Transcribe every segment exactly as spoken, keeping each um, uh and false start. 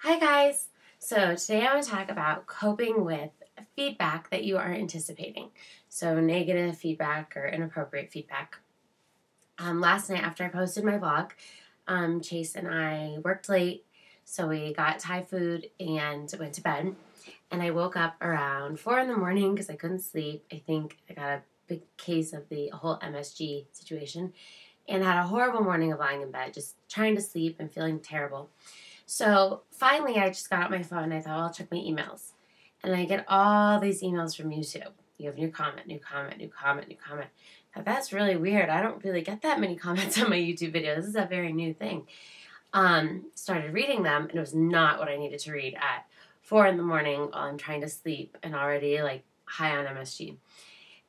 Hi guys! So today I want to talk about coping with feedback that you are anticipating. So negative feedback or inappropriate feedback. Um, last night after I posted my vlog, um, Chase and I worked late, so we got Thai food and went to bed. And I woke up around four in the morning because I couldn't sleep. I think I got a big case of the whole M S G situation and had a horrible morning of lying in bed, just trying to sleep and feeling terrible. So finally, I just got out my phone and I thought, well, I'll check my emails. And I get all these emails from YouTube. You have new comment, new comment, new comment, new comment. Now, that's really weird. I don't really get that many comments on my YouTube videos. This is a very new thing. Um, started reading them and it was not what I needed to read at four in the morning while I'm trying to sleep and already like high on M S G.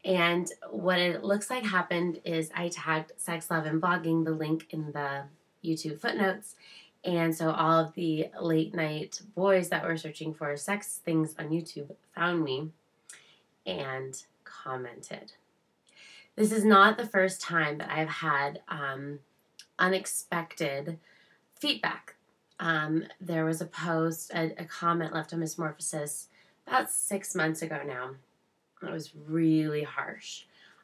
And what it looks like happened is I tagged Sex, Love, and Blogging, the link in the YouTube footnotes. And so all of the late night boys that were searching for sex things on YouTube found me and commented. This is not the first time that I've had um, unexpected feedback. Um, there was a post, a, a comment left on Metamorphosis about six months ago now. It was really harsh.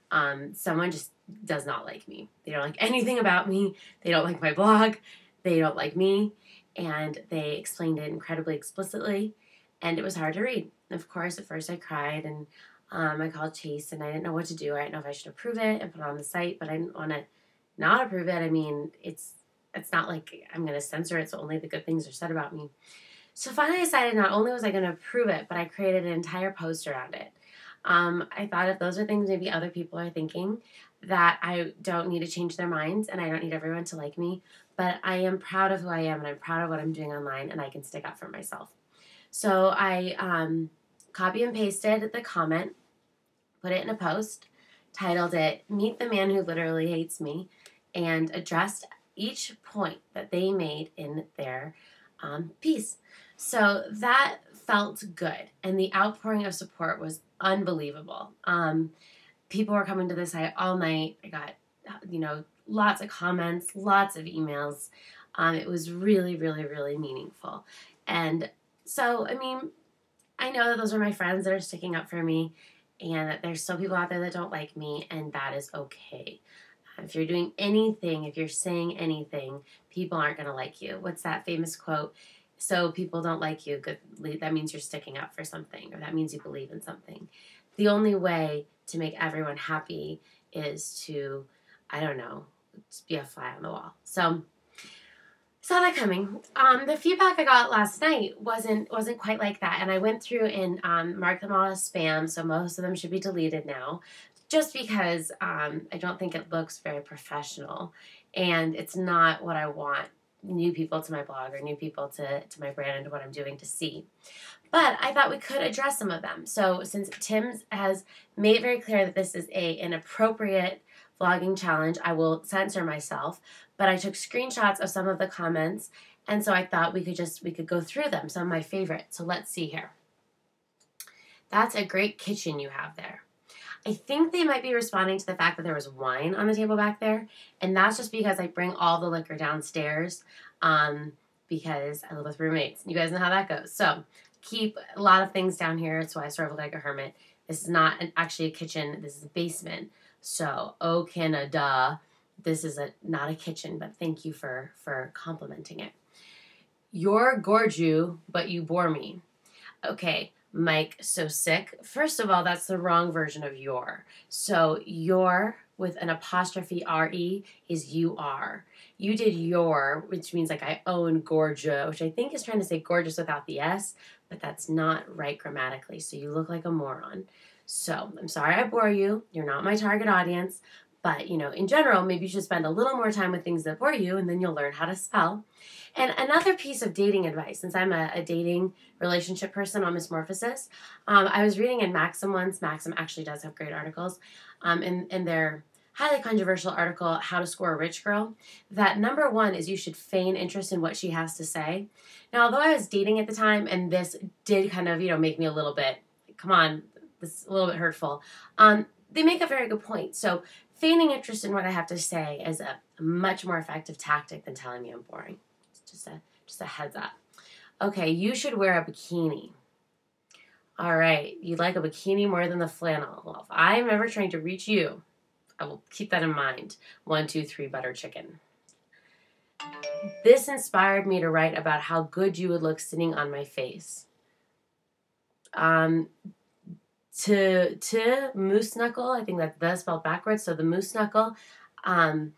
Um, someone just does not like me. They don't like anything about me. They don't like my blog. They don't like me, and they explained it incredibly explicitly, and it was hard to read. Of course, at first I cried, and um, I called Chase, and I didn't know what to do. I didn't know if I should approve it and put it on the site, but I didn't want to not approve it. I mean, it's it's not like I'm going to censor it, so only the good things are said about me. So finally I decided not only was I going to approve it, but I created an entire post around it. Um, I thought if those are things maybe other people are thinking, that I don't need to change their minds and I don't need everyone to like me, but I am proud of who I am and I'm proud of what I'm doing online and I can stick up for myself. So I um, copy and pasted the comment, put it in a post, titled it, Meet the Man Who Literally Hates Me, and addressed each point that they made in their um, piece. So that felt good, and the outpouring of support was unbelievable. Um, people were coming to the site all night. I got, you know, lots of comments, lots of emails. Um, it was really, really, really meaningful. And so, I mean, I know that those are my friends that are sticking up for me and that there's still people out there that don't like me, and that is okay. If you're doing anything, if you're saying anything, people aren't going to like you. What's that famous quote? So people don't like you, good, that means you're sticking up for something, or that means you believe in something. The only way to make everyone happy is to, I don't know, be a fly on the wall. So, saw that coming. Um, the feedback I got last night wasn't wasn't quite like that, and I went through and um, marked them all as spam, so most of them should be deleted now, just because um, I don't think it looks very professional, and it's not what I want new people to my blog or new people to, to my brand and to what I'm doing to see. But I thought we could address some of them. So since Tim's has made it very clear that this is a, an appropriate vlogging challenge, I will censor myself. But I took screenshots of some of the comments, and so I thought we could just, we could go through them, some of my favorites. So let's see here. That's a great kitchen you have there. I think they might be responding to the fact that there was wine on the table back there, and that's just because I bring all the liquor downstairs um, because I live with roommates. You guys know how that goes. So keep a lot of things down here. That's why I sort of look like a hermit. This is not an, actually a kitchen. This is a basement. So, oh, Canada, this is a, not a kitchen, but thank you for, for complimenting it. You're gorgeous, but you bore me. Okay. Mike, so sick. First of all, that's the wrong version of your. So your with an apostrophe R E is you are. You did your, which means like I own gorgeous, which I think is trying to say gorgeous without the S, but that's not right grammatically. So you look like a moron. So I'm sorry I bore you. You're not my target audience. But, you know, in general, maybe you should spend a little more time with things that bore you, and then you'll learn how to spell. And another piece of dating advice, since I'm a, a dating relationship person on Metamorphosis, um, I was reading in Maxim once. Maxim actually does have great articles. Um, in, in their highly controversial article, How to Score a Rich Girl, that number one is you should feign interest in what she has to say. Now, although I was dating at the time, and this did kind of, you know, make me a little bit, come on, this is a little bit hurtful, um, they make a very good point. So, feigning interest in what I have to say is a much more effective tactic than telling me I'm boring. It's just a just a heads up. Okay, you should wear a bikini. All right, you like a bikini more than the flannel. Well, if I'm ever trying to reach you, I will keep that in mind. One, two, three, butter chicken. This inspired me to write about how good you would look sitting on my face. Um, to, to moose knuckle, I think that's the spelled backwards, so the moose knuckle. Um,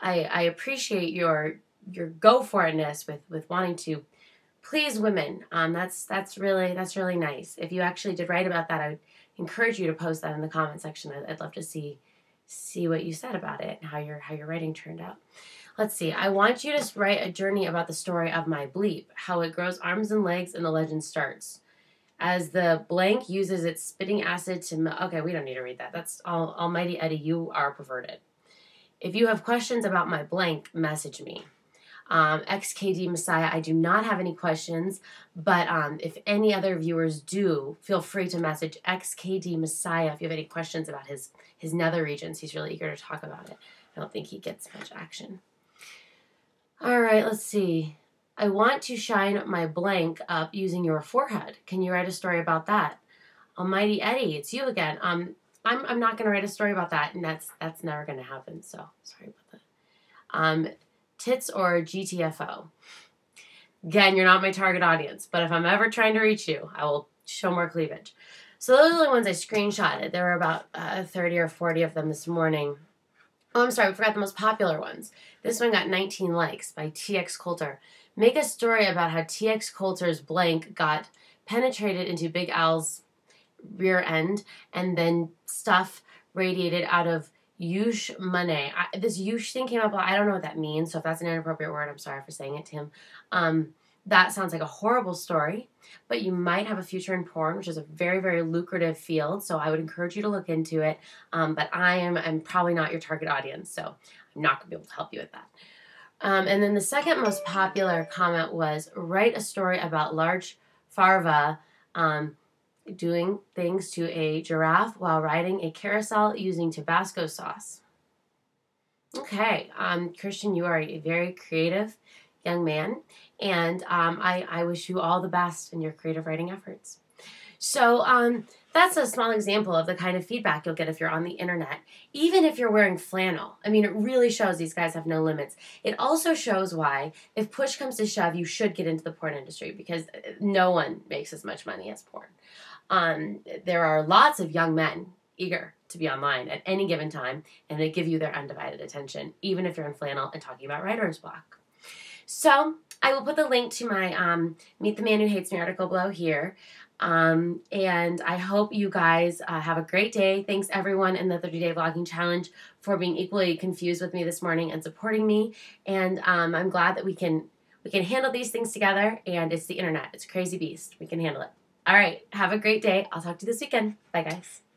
I, I appreciate your your go-for-it-ness with, with wanting to please women. Um, that's that's really that's really nice. If you actually did write about that, I would encourage you to post that in the comment section. I'd, I'd love to see see what you said about it and how your how your writing turned out. Let's see. I want you to write a journey about the story of my bleep, how it grows arms and legs, and the legend starts. As the blank uses its spitting acid to... Okay, we don't need to read that. That's all. Almighty Eddie, you are perverted. If you have questions about my blank, message me. Um, X K D Messiah, I do not have any questions, but um, if any other viewers do, feel free to message X K D Messiah if you have any questions about his, his nether regions. He's really eager to talk about it. I don't think he gets much action. All right, let's see. I want to shine my blank up using your forehead. Can you write a story about that? Almighty Eddie, it's you again. Um, I'm, I'm not going to write a story about that, and that's that's never going to happen, so sorry about that. Um, tits or G T F O? Again, you're not my target audience, but if I'm ever trying to reach you, I will show more cleavage. So those are the ones I screenshotted. There were about uh, thirty or forty of them this morning. Oh, I'm sorry, we forgot the most popular ones. This one got nineteen likes by T X Coulter. Make a story about how T X Coulter's blank got penetrated into Big Al's rear end and then stuff radiated out of Yush Money. I, this Yush thing came up, I don't know what that means, so if that's an inappropriate word, I'm sorry for saying it to him. Um, that sounds like a horrible story, but you might have a future in porn, which is a very, very lucrative field, so I would encourage you to look into it, um, but I am I'm probably not your target audience, so I'm not going to be able to help you with that. Um, and then the second most popular comment was, write a story about large Farva um, doing things to a giraffe while riding a carousel using Tabasco sauce. Okay, um, Christian, you are a very creative young man, and um, I, I wish you all the best in your creative writing efforts. So um, that's a small example of the kind of feedback you'll get if you're on the internet, even if you're wearing flannel. I mean, it really shows these guys have no limits. It also shows why, if push comes to shove, you should get into the porn industry, because no one makes as much money as porn. Um, there are lots of young men eager to be online at any given time, and they give you their undivided attention, even if you're in flannel and talking about writer's block. So I will put the link to my um, Meet the Man Who Hates Me article below here. Um, and I hope you guys uh, have a great day. Thanks everyone in the thirty day vlogging challenge for being equally confused with me this morning and supporting me. And um, I'm glad that we can we can handle these things together. And it's the internet. It's a crazy beast. We can handle it. All right. Have a great day. I'll talk to you this weekend. Bye, guys.